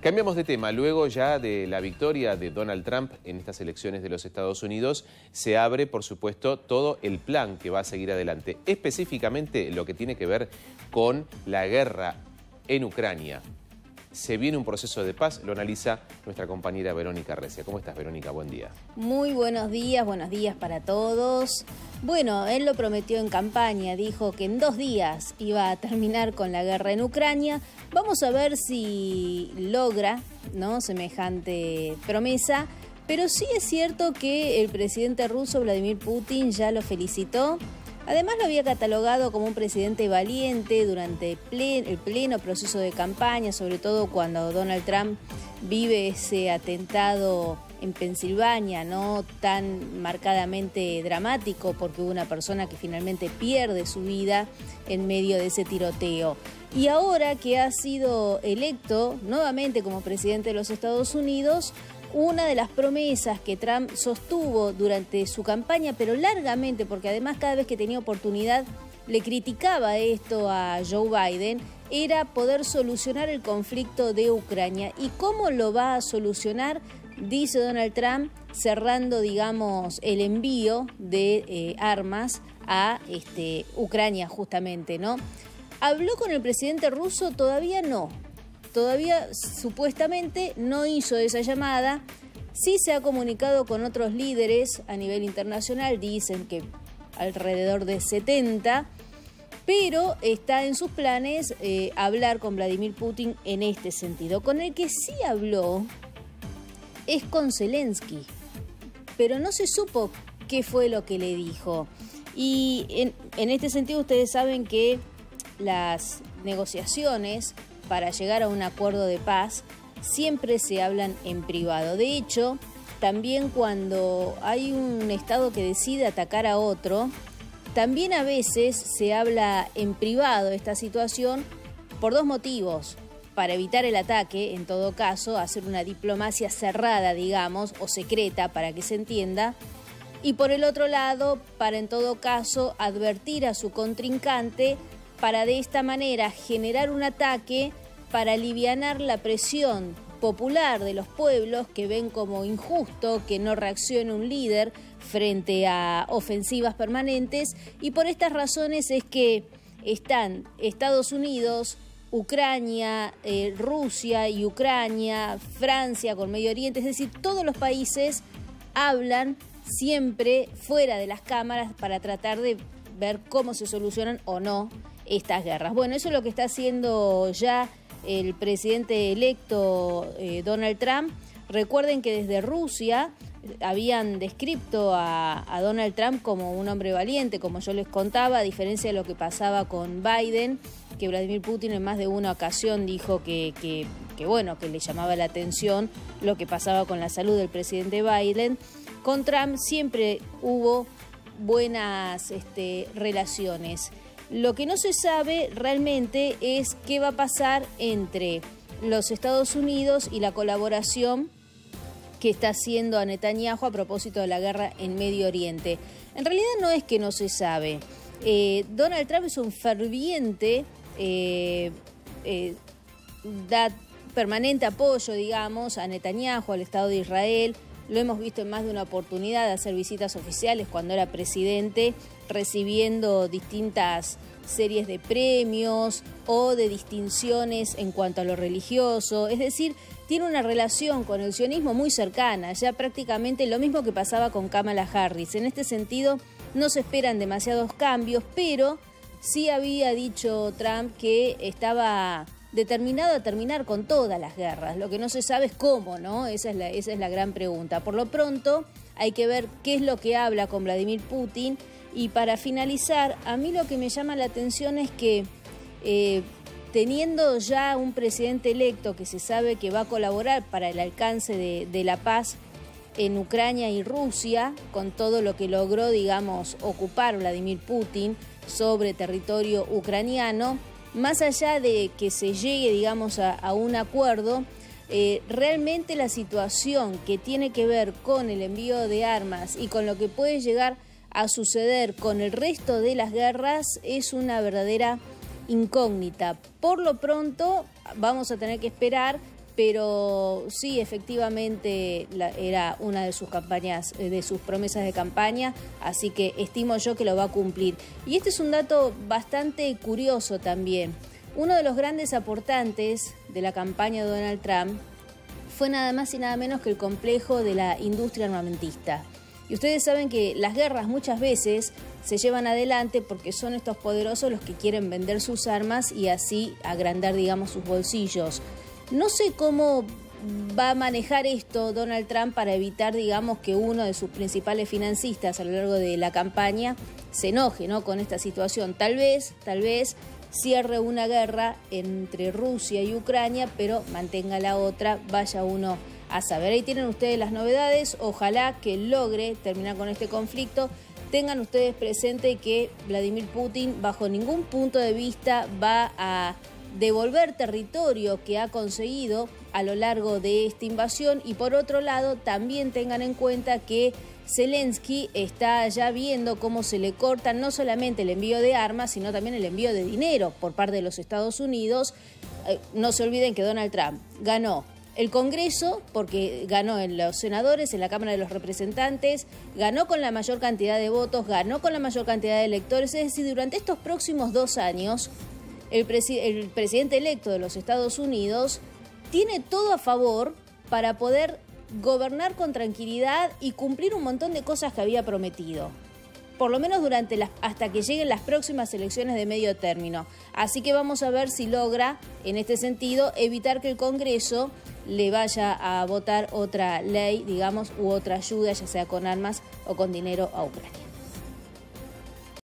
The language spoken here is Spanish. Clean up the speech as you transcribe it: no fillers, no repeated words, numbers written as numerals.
Cambiamos de tema. Luego ya de la victoria de Donald Trump en estas elecciones de los Estados Unidos, se abre, por supuesto, todo el plan que va a seguir adelante. Específicamente lo que tiene que ver con la guerra en Ucrania. Se viene un proceso de paz, lo analiza nuestra compañera Verónica Recia. ¿Cómo estás, Verónica? Buen día. Muy buenos días para todos. Bueno, él lo prometió en campaña, dijo que en 2 días iba a terminar con la guerra en Ucrania. Vamos a ver si logra, ¿no?, semejante promesa, pero sí es cierto que el presidente ruso Vladimir Putin ya lo felicitó. Además lo había catalogado como un presidente valiente durante el pleno proceso de campaña, sobre todo cuando Donald Trump vive ese atentado en Pensilvania, no tan marcadamente dramático, porque hubo una persona que finalmente pierde su vida en medio de ese tiroteo. Y ahora que ha sido electo nuevamente como presidente de los Estados Unidos, una de las promesas que Trump sostuvo durante su campaña, pero largamente, porque además cada vez que tenía oportunidad le criticaba esto a Joe Biden, era poder solucionar el conflicto de Ucrania. ¿Y cómo lo va a solucionar? Dice Donald Trump, cerrando, digamos, el envío de armas a Ucrania, justamente, ¿no? ¿Habló con el presidente ruso? Todavía no. Todavía supuestamente no hizo esa llamada. Sí se ha comunicado con otros líderes a nivel internacional, dicen que alrededor de 70, pero está en sus planes hablar con Vladimir Putin en este sentido. Con el que sí habló es con Zelensky, pero no se supo qué fue lo que le dijo. Y en este sentido ustedes saben que las negociaciones para llegar a un acuerdo de paz siempre se hablan en privado. De hecho, también cuando hay un estado que decide atacar a otro, también a veces se habla en privado esta situación por 2 motivos. Para evitar el ataque, en todo caso, hacer una diplomacia cerrada, digamos, o secreta, para que se entienda. Y por el otro lado, para en todo caso advertir a su contrincante, para de esta manera generar un ataque para alivianar la presión popular de los pueblos que ven como injusto que no reaccione un líder frente a ofensivas permanentes. Y por estas razones es que están Estados Unidos, Ucrania, Rusia y Ucrania, Francia con Medio Oriente, es decir, todos los países hablan siempre fuera de las cámaras para tratar de ver cómo se solucionan o no estas guerras. Bueno, eso es lo que está haciendo ya el presidente electo Donald Trump. Recuerden que desde Rusia habían descrito a Donald Trump como un hombre valiente, como yo les contaba, a diferencia de lo que pasaba con Biden, que Vladimir Putin en más de una ocasión dijo que le llamaba la atención lo que pasaba con la salud del presidente Biden. Con Trump siempre hubo buenas relaciones. Lo que no se sabe realmente es qué va a pasar entre los Estados Unidos y la colaboración que está haciendo a Netanyahu a propósito de la guerra en Medio Oriente. En realidad no es que no se sabe. Donald Trump es un ferviente, da permanente apoyo, digamos, a Netanyahu, al Estado de Israel. Lo hemos visto en más de una oportunidad de hacer visitas oficiales cuando era presidente, recibiendo distintas series de premios o de distinciones en cuanto a lo religioso. Es decir, tiene una relación con el sionismo muy cercana, ya prácticamente lo mismo que pasaba con Kamala Harris. En este sentido, no se esperan demasiados cambios, pero sí había dicho Trump que estaba determinado a terminar con todas las guerras. Lo que no se sabe es cómo, ¿no? Esa es la gran pregunta. Por lo pronto, hay que ver qué es lo que habla con Vladimir Putin. Y para finalizar, a mí lo que me llama la atención es que teniendo ya un presidente electo que se sabe que va a colaborar para el alcance de la paz en Ucrania y Rusia, con todo lo que logró, digamos, ocupar Vladimir Putin sobre territorio ucraniano, más allá de que se llegue, digamos, a un acuerdo, realmente la situación que tiene que ver con el envío de armas y con lo que puede llegar a suceder con el resto de las guerras es una verdadera incógnita. Por lo pronto vamos a tener que esperar Pero sí, efectivamente era una de sus campañas, de sus promesas de campaña, así que estimo yo que lo va a cumplir. Y este es un dato bastante curioso también. Uno de los grandes aportantes de la campaña de Donald Trump fue nada más y nada menos que el complejo de la industria armamentista. Y ustedes saben que las guerras muchas veces se llevan adelante porque son estos poderosos los que quieren vender sus armas y así agrandar, digamos, sus bolsillos. No sé cómo va a manejar esto Donald Trump para evitar, digamos, que uno de sus principales financistas a lo largo de la campaña se enoje, ¿no?, con esta situación. Tal vez cierre una guerra entre Rusia y Ucrania, pero mantenga la otra, vaya uno a saber. Ahí tienen ustedes las novedades, ojalá que logre terminar con este conflicto. Tengan ustedes presente que Vladimir Putin bajo ningún punto de vista va a devolver territorio que ha conseguido a lo largo de esta invasión, y por otro lado también tengan en cuenta que Zelensky está ya viendo cómo se le corta no solamente el envío de armas, sino también el envío de dinero por parte de los Estados Unidos. No se olviden que Donald Trump ganó el Congreso, porque ganó en los senadores, en la Cámara de los Representantes, ganó con la mayor cantidad de votos, ganó con la mayor cantidad de electores, es decir, durante estos próximos 2 años el presidente electo de los Estados Unidos tiene todo a favor para poder gobernar con tranquilidad y cumplir un montón de cosas que había prometido, por lo menos durante hasta que lleguen las próximas elecciones de medio término. Así que vamos a ver si logra, en este sentido, evitar que el Congreso le vaya a votar otra ley, digamos, u otra ayuda, ya sea con armas o con dinero a Ucrania.